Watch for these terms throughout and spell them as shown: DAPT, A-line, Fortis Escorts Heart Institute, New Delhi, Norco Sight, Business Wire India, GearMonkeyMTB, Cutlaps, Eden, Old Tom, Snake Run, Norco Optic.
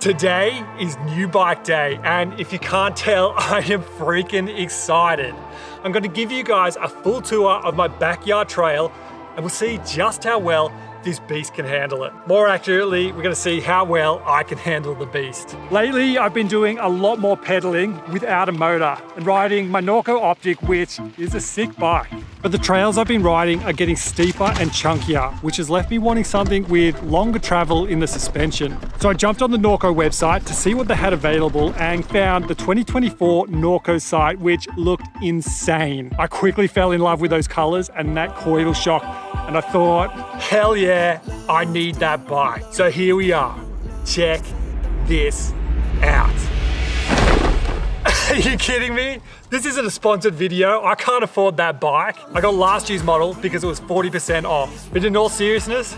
Today is new bike day, and if you can't tell, I am freaking excited. I'm going to give you guys a full tour of my backyard trail, and we'll see just how well this beast can handle it. More accurately, we're going to see how well I can handle the beast. Lately, I've been doing a lot more pedaling without a motor and riding my Norco Optic, which is a sick bike. But the trails I've been riding are getting steeper and chunkier, which has left me wanting something with longer travel in the suspension. So I jumped on the Norco website to see what they had available and found the 2024 Norco Sight, which looked insane. I quickly fell in love with those colors and that coil shock, and I thought, hell yeah, I need that bike. So here we are. Check this out. Are you kidding me? This isn't a sponsored video. I can't afford that bike. I got last year's model because it was 40% off. But in all seriousness,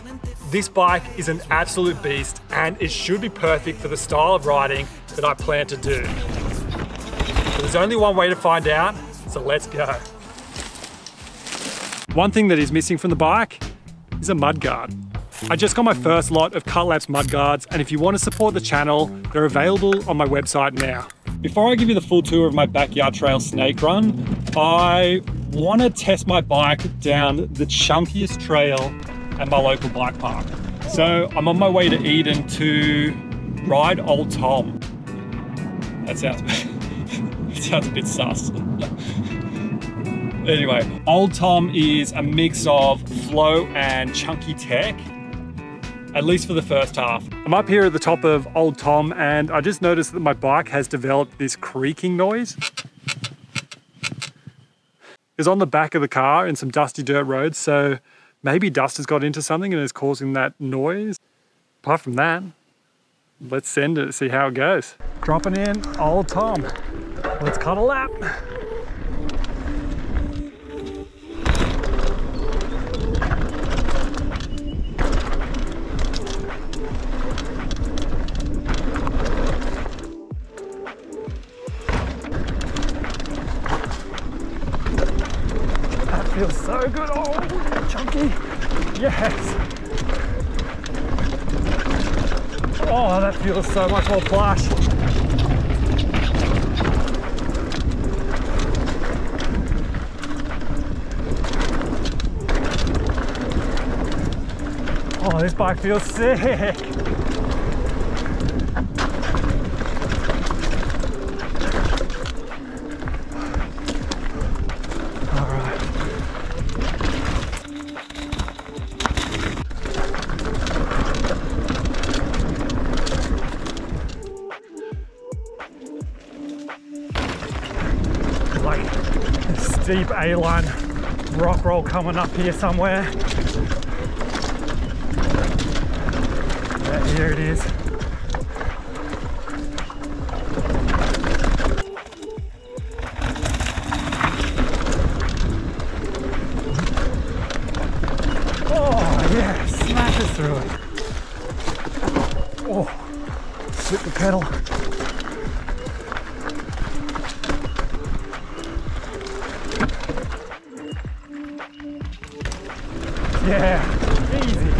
this bike is an absolute beast and it should be perfect for the style of riding that I plan to do. But there's only one way to find out, so let's go. One thing that is missing from the bike is a mudguard. I just got my first lot of Cutlaps mudguards, and if you want to support the channel, they're available on my website now. Before I give you the full tour of my backyard trail Snake Run, I want to test my bike down the chunkiest trail at my local bike park. So I'm on my way to Eden to ride Old Tom. That sounds a bit sus. Anyway, Old Tom is a mix of flow and chunky tech, at least for the first half. I'm up here at the top of Old Tom and I just noticed that my bike has developed this creaking noise. It's on the back of the car in some dusty dirt roads, so maybe dust has got into something and is causing that noise. Apart from that, let's send it, see how it goes. Dropping in Old Tom. Let's cut a lap. Feels so good. Oh, chunky. Yes. Oh, that feels so much more plush. Oh, this bike feels sick. Deep A-line rock roll coming up here somewhere. Yeah, here it is. Oh yeah, smashes through it. Oh, slip the pedal. Yeah, easy.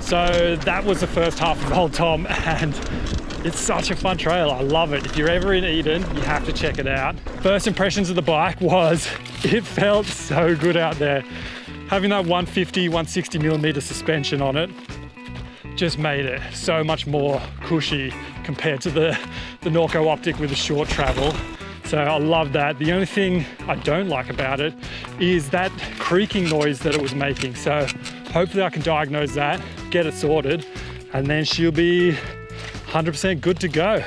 So that was the first half of Old Tom, and it's such a fun trail. I love it. If you're ever in Eden, you have to check it out. First impressions of the bike was it felt so good out there. Having that 150, 160 millimeter suspension on it just made it so much more cushy compared to the Norco Optic with the short travel. So I love that. The only thing I don't like about it is that creaking noise that it was making. So hopefully I can diagnose that, get it sorted, and then she'll be 100% good to go.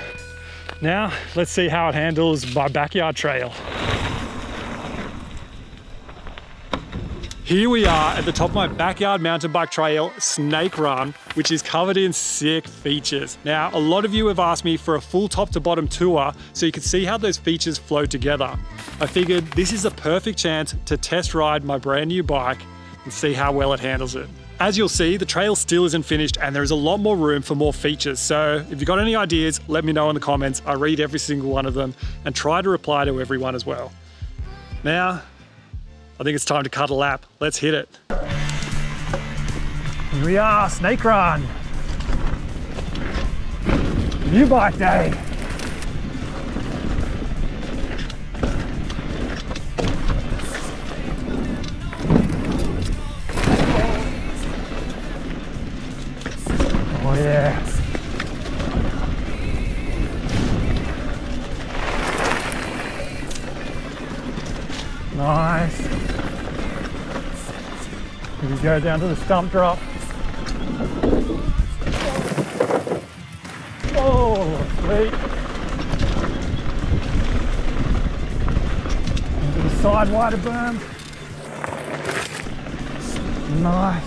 Now, let's see how it handles my backyard trail. Here we are at the top of my backyard mountain bike trail, Snake Run, which is covered in sick features. Now, a lot of you have asked me for a full top to bottom tour so you can see how those features flow together. I figured this is a perfect chance to test ride my brand new bike and see how well it handles it. As you'll see, the trail still isn't finished and there is a lot more room for more features. So if you've got any ideas, let me know in the comments. I read every single one of them and try to reply to everyone as well. Now, I think it's time to cut a lap. Let's hit it. Here we are, Snake Run. New bike day. Oh yeah. Nice. Here we go down to the stump drop. Oh, sweet. Into the side wider berm. Nice.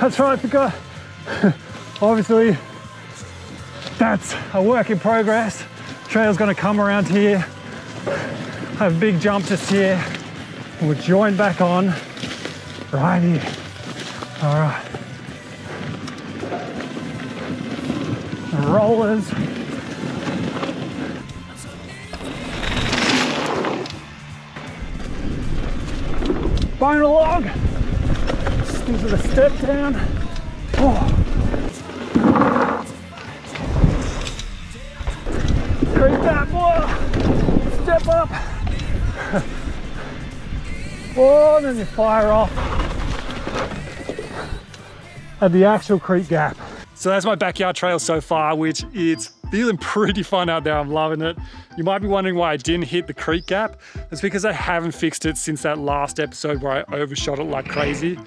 That's right, I forgot. Obviously, that's a work in progress. Trail's gonna come around here, have a big jump just here, and we'll join back on right here. All right. The rollers. Bone along. These are the step down. Oh. Creep that more. Step up. Oh, and then you fire off at the actual creek gap. So that's my backyard trail so far, which it's feeling pretty fun out there. I'm loving it. You might be wondering why I didn't hit the creek gap. It's because I haven't fixed it since that last episode where I overshot it like crazy.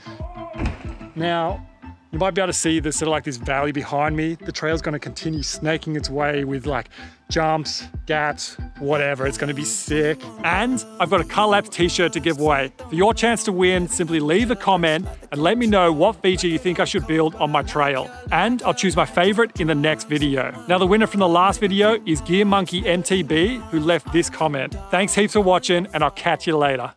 Now, you might be able to see there's sort of like this valley behind me. The trail's gonna continue snaking its way with like jumps, gaps, whatever. It's gonna be sick. And I've got a Cutlaps t-shirt to give away. For your chance to win, simply leave a comment and let me know what feature you think I should build on my trail. And I'll choose my favorite in the next video. Now, the winner from the last video is GearMonkeyMTB, who left this comment. Thanks heaps for watching, and I'll catch you later.